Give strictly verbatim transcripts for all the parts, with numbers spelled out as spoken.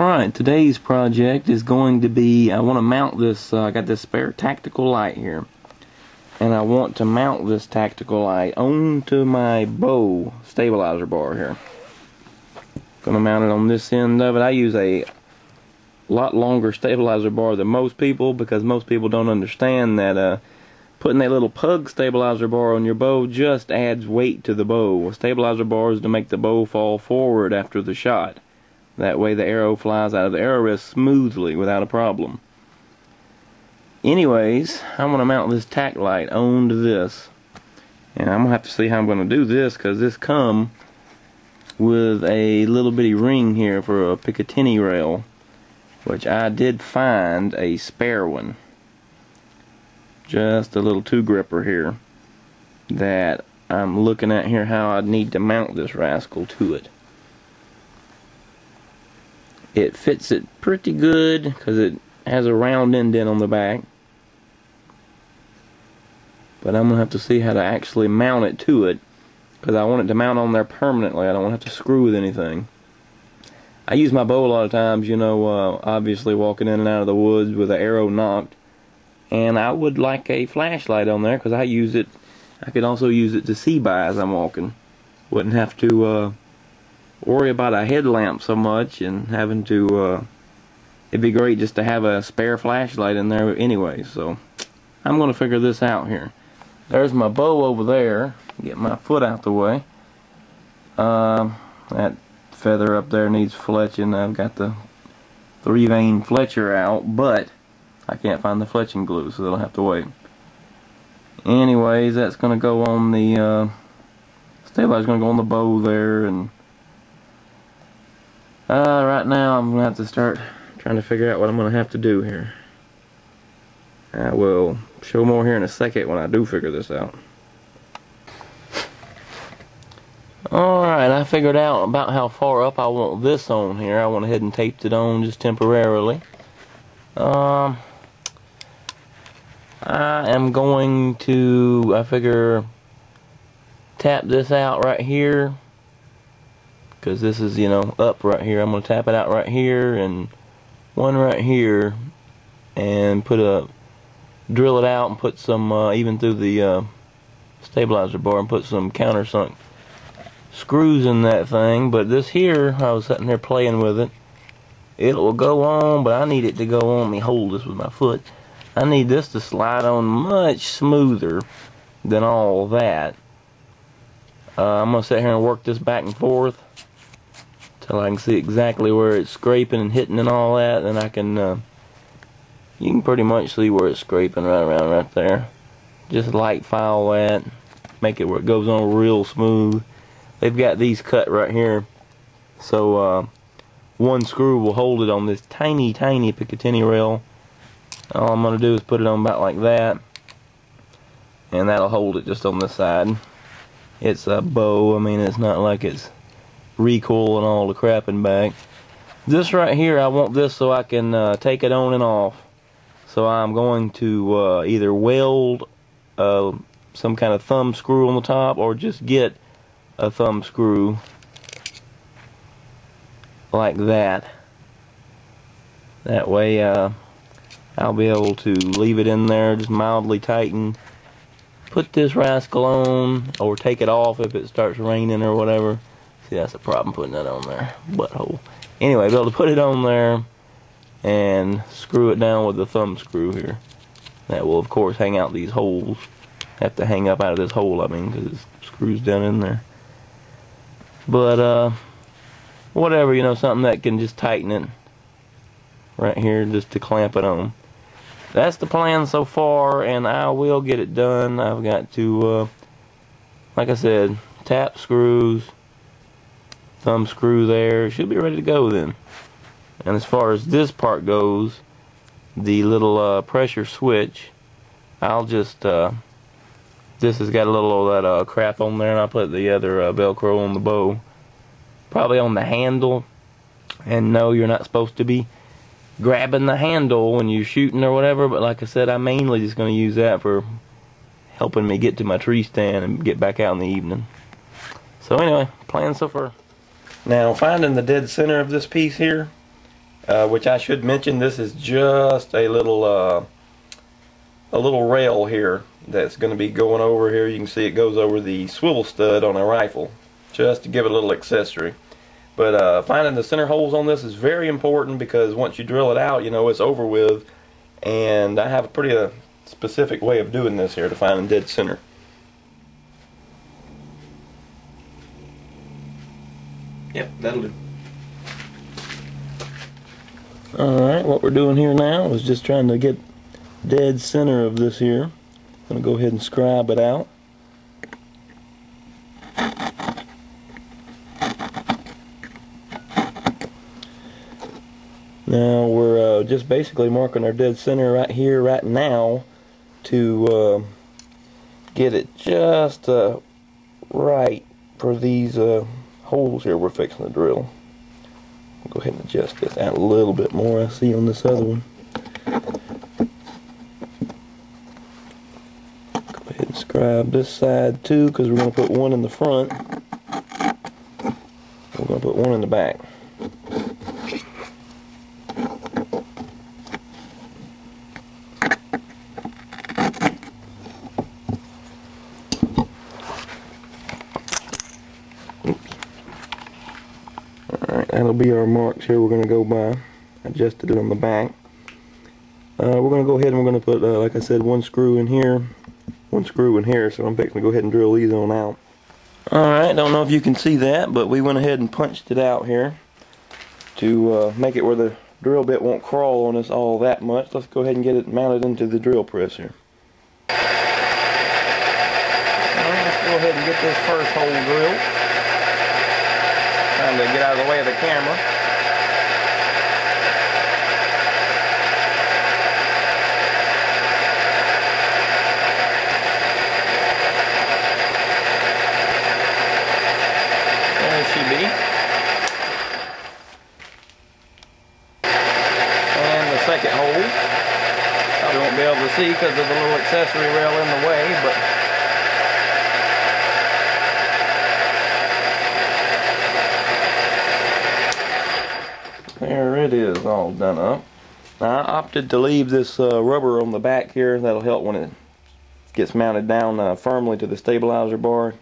Alright, today's project is going to be, I want to mount this, uh, I got this spare tactical light here. And I want to mount this tactical light onto my bow stabilizer bar here. Going to mount it on this end of it. I use a lot longer stabilizer bar than most people because most people don't understand that uh, putting a little pug stabilizer bar on your bow just adds weight to the bow. A stabilizer bar is to make the bow fall forward after the shot. That way the arrow flies out of the arrow rest smoothly without a problem. Anyways, I'm going to mount this tack light onto this. And I'm going to have to see how I'm going to do this because this comes with a little bitty ring here for a Picatinny rail, which I did find a spare one. Just a little two gripper here that I'm looking at here how I need to mount this rascal to it. It fits it pretty good because it has a round indent on the back, but I'm going to have to see how to actually mount it to it because I want it to mount on there permanently. I don't want to have to screw with anything. I use my bow a lot of times, you know, uh, obviously walking in and out of the woods with an arrow knocked, and I would like a flashlight on there because I use it. I could also use it to see by as I'm walking. Wouldn't have to uh, worry about a headlamp so much and having to uh, it'd be great just to have a spare flashlight in there anyway, so I'm gonna figure this out here. There's my bow over there. Get my foot out the way. Um, that feather up there needs fletching. I've got the three vein fletcher out, but I can't find the fletching glue, so they'll have to wait. Anyways, that's gonna go on the uh, stabilizer's gonna go on the bow there, and Uh, right now I'm going to have to start trying to figure out what I'm going to have to do here. I will show more here in a second when I do figure this out. Alright, I figured out about how far up I want this on here. I went ahead and taped it on just temporarily. Um, I am going to, I figure, tap this out right here. Because this is, you know, up right here. I'm going to tap it out right here and one right here and put a, drill it out and put some, uh, even through the uh, stabilizer bar and put some countersunk screws in that thing. But this here, I was sitting there playing with it. It will go on, but I need it to go on. Let me hold this with my foot. I need this to slide on much smoother than all that. Uh, I'm going to sit here and work this back and forth. I can see exactly where it's scraping and hitting and all that, and I can uh, you can pretty much see where it's scraping right around right there. Just light file that, make it where it goes on real smooth. They've got these cut right here, so uh, one screw will hold it on this tiny tiny Picatinny rail. All I'm going to do is put it on about like that, and that'll hold it just on this side. It's a bow, I mean, it's not like it's recoil and all the crap and back. This right here, I want this so I can uh, take it on and off. So I'm going to uh, either weld uh, some kind of thumb screw on the top or just get a thumb screw like that. That way uh, I'll be able to leave it in there, just mildly tighten, put this rascal on or take it off if it starts raining or whatever. See, that's a problem putting that on there. Butthole. Anyway, be able to put it on there and screw it down with the thumb screw here. That will, of course, hang out these holes. Have to hang up out of this hole, I mean, because it's screws down in there. But, uh, whatever, you know, something that can just tighten it right here just to clamp it on. That's the plan so far, and I will get it done. I've got to, uh, like I said, tap screws, thumb screw there. It should be ready to go then. And as far as this part goes, the little uh, pressure switch, I'll just uh, this has got a little of that uh, crap on there, and I put the other uh, Velcro on the bow, probably on the handle. And no, you're not supposed to be grabbing the handle when you're shooting or whatever, but like I said, I'm mainly just going to use that for helping me get to my tree stand and get back out in the evening. So anyway, plan so far. Now, finding the dead center of this piece here uh, which I should mention, this is just a little uh, a little rail here that's going to be going over here. You can see it goes over the swivel stud on a rifle, just to give it a little accessory. But uh, finding the center holes on this is very important, because once you drill it out, you know, it's over with. And I have a pretty uh, specific way of doing this here to find a dead center. Yep, that'll do. Alright, what we're doing here now is just trying to get dead center of this here. I'm going to go ahead and scribe it out. Now we're uh, just basically marking our dead center right here, right now, to uh, get it just uh, right for these uh, holes here we're fixing to drill. I'll go ahead and adjust this out a little bit more. I see on this other one. Go ahead and scribe this side too, because we're going to put one in the front. We're going to put one in the back. That'll be our marks here. We're going to go by. Adjusted it on the back. Uh, we're going to go ahead and we're going to put, uh, like I said, one screw in here, one screw in here. So I'm going to go ahead and drill these on out. Alright, don't know if you can see that, but we went ahead and punched it out here to uh, make it where the drill bit won't crawl on us all that much. Let's go ahead and get it mounted into the drill press here. Alright, let's go ahead and get this first hole drilled. Trying to get out of the way of the camera. There she be. And the second hole. Probably won't be able to see because of the little accessory rail in the way, but there it is, all done up. Now I opted to leave this uh, rubber on the back here. That'll help when it gets mounted down uh, firmly to the stabilizer bar.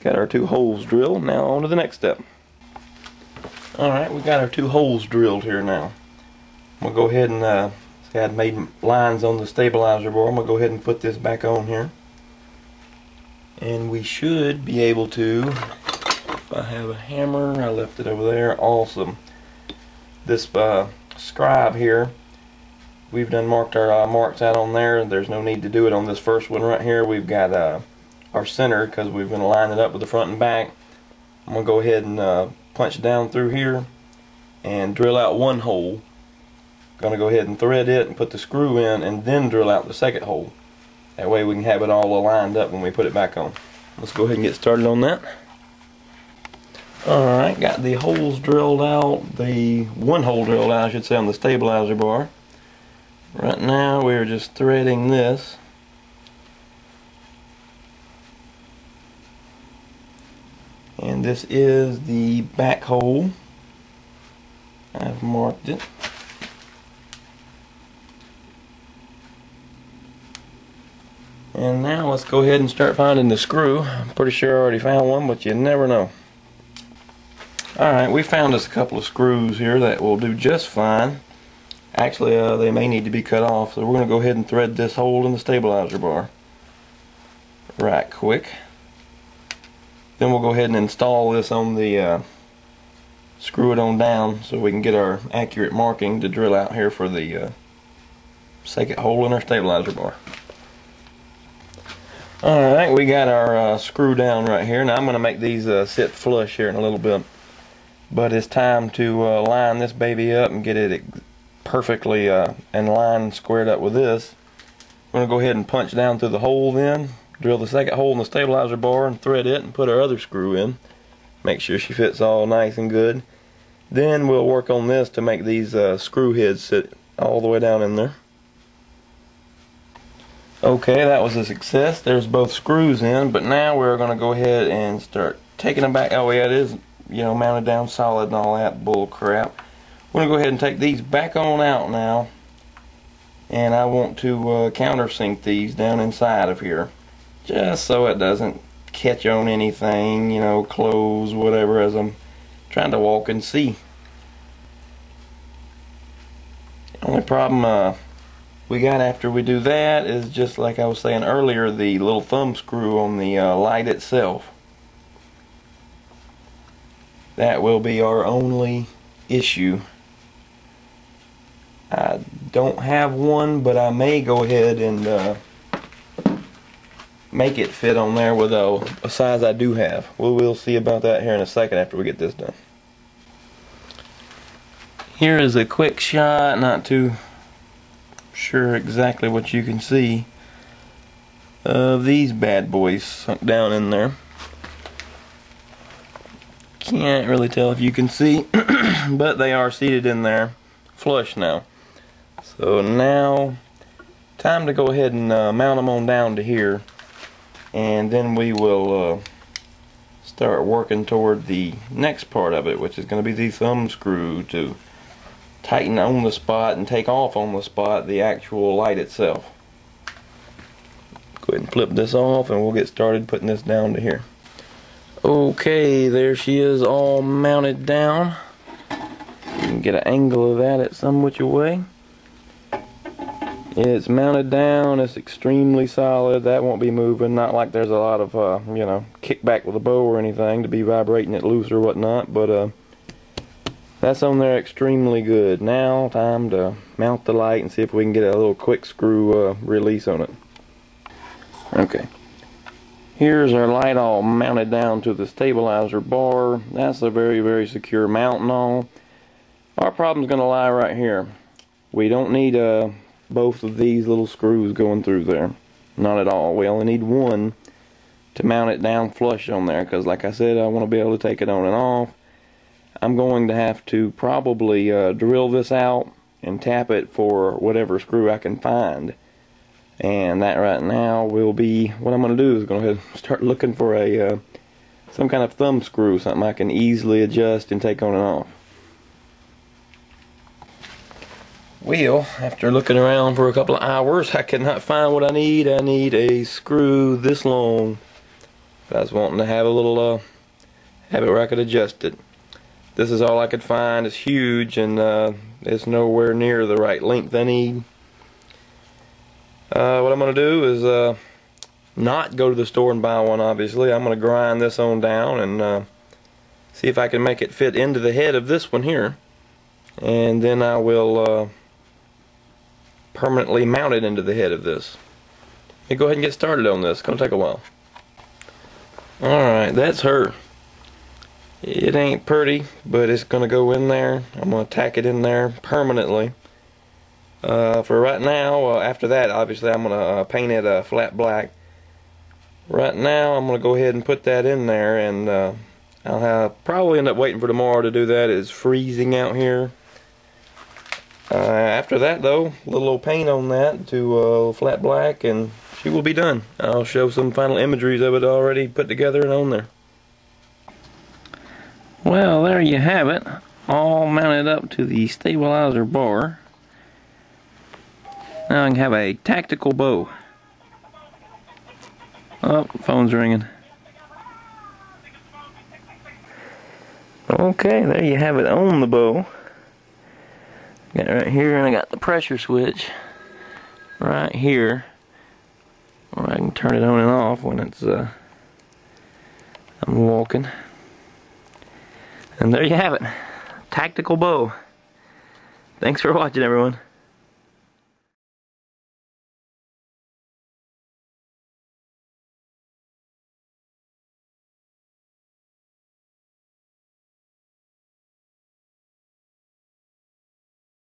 Got our two holes drilled. Now on to the next step. Alright, we got our two holes drilled here now. I'm going to go ahead and, uh, see, I'd made lines on the stabilizer bar. I'm going to go ahead and put this back on here. And we should be able to... I have a hammer. I left it over there. Awesome. This uh, scribe here, we've done marked our uh, marks out on there. There's no need to do it on this first one right here. We've got uh, our center because we've been lining it up with the front and back. I'm going to go ahead and uh, punch down through here and drill out one hole. Going to go ahead and thread it and put the screw in and then drill out the second hole. That way we can have it all aligned up when we put it back on. Let's go ahead and get started on that. Alright, got the holes drilled out, the one hole drilled out I should say on the stabilizer bar. Right now we're just threading this. And this is the back hole. I've marked it. And now let's go ahead and start finding the screw. I'm pretty sure I already found one, but you never know. Alright, we found us a couple of screws here that will do just fine. Actually, uh, they may need to be cut off, so we're going to go ahead and thread this hole in the stabilizer bar right quick. Then we'll go ahead and install this on the, uh, screw it on down so we can get our accurate marking to drill out here for the uh, second hole in our stabilizer bar. Alright, we got our uh, screw down right here. Now I'm going to make these uh, sit flush here in a little bit. But it's time to uh, line this baby up and get it perfectly uh, in line, squared up with this. We're going to go ahead and punch down through the hole then, drill the second hole in the stabilizer bar and thread it and put our other screw in. Make sure she fits all nice and good. Then we'll work on this to make these uh, screw heads sit all the way down in there. Okay, that was a success. There's both screws in, but now we're going to go ahead and start taking them back. Oh yeah, it is you know, mounted down solid and all that bull crap. We're going to go ahead and take these back on out now, and I want to uh, countersink these down inside of here, just so it doesn't catch on anything, you know, clothes, whatever, as I'm trying to walk and see. The only problem uh, we got after we do that is, just like I was saying earlier, the little thumb screw on the uh, light itself. That will be our only issue. I don't have one, but I may go ahead and uh, make it fit on there with a, a size I do have. We'll, we'll see about that here in a second after we get this done. Here is a quick shot, not too sure exactly what you can see, of these bad boys sunk down in there. Can't really tell if you can see, but they are seated in there flush now. So now, time to go ahead and uh, mount them on down to here, and then we will uh, start working toward the next part of it, which is going to be the thumb screw to tighten on the spot and take off on the spot the actual light itself. Go ahead and flip this off and we'll get started putting this down to here. Okay, there she is, all mounted down. You can get an angle of that at some which way. It's mounted down, it's extremely solid, that won't be moving, not like there's a lot of, uh, you know, kickback with a bow or anything to be vibrating it loose or whatnot, but uh, that's on there extremely good. Now, time to mount the light and see if we can get a little quick screw uh, release on it. Okay, here's our light all mounted down to the stabilizer bar. That's a very, very secure mount and all. Our problem's going to lie right here. We don't need a... both of these little screws going through there. Not at all. We only need one to mount it down flush on there, because like I said, I want to be able to take it on and off. I'm going to have to probably uh, drill this out and tap it for whatever screw I can find. And that right now will be what I'm going to do, is go ahead and start looking for a uh, some kind of thumb screw, something I can easily adjust and take on and off. Well, after looking around for a couple of hours, I could not find what I need. I need a screw this long. But I was wanting to have a little, uh, have it where I could adjust it. This is all I could find. It's huge, and uh, it's nowhere near the right length I need. Uh, what I'm going to do is uh, not go to the store and buy one, obviously. I'm going to grind this on down and uh, see if I can make it fit into the head of this one here. And then I will... Uh, permanently mounted into the head of this. Hey, go ahead and get started on this. It's gonna take a while. Alright, that's her. It ain't pretty, but it's gonna go in there. I'm gonna tack it in there permanently. Uh, for right now, uh, after that, obviously, I'm gonna uh, paint it uh, flat black. Right now, I'm gonna go ahead and put that in there, and uh, I'll have, probably end up waiting for tomorrow to do that. It's freezing out here. Uh, after that, though, a little old paint on that to uh, flat black, and she will be done. I'll show some final imageries of it already put together and on there. Well, there you have it, all mounted up to the stabilizer bar. Now I can have a tactical bow. Oh, phone's ringing. Okay, there you have it on the bow. Got it right here, and I got the pressure switch right here, where I can turn it on and off when it's uh, I'm walking. And there you have it, tactical bow. Thanks for watching, everyone.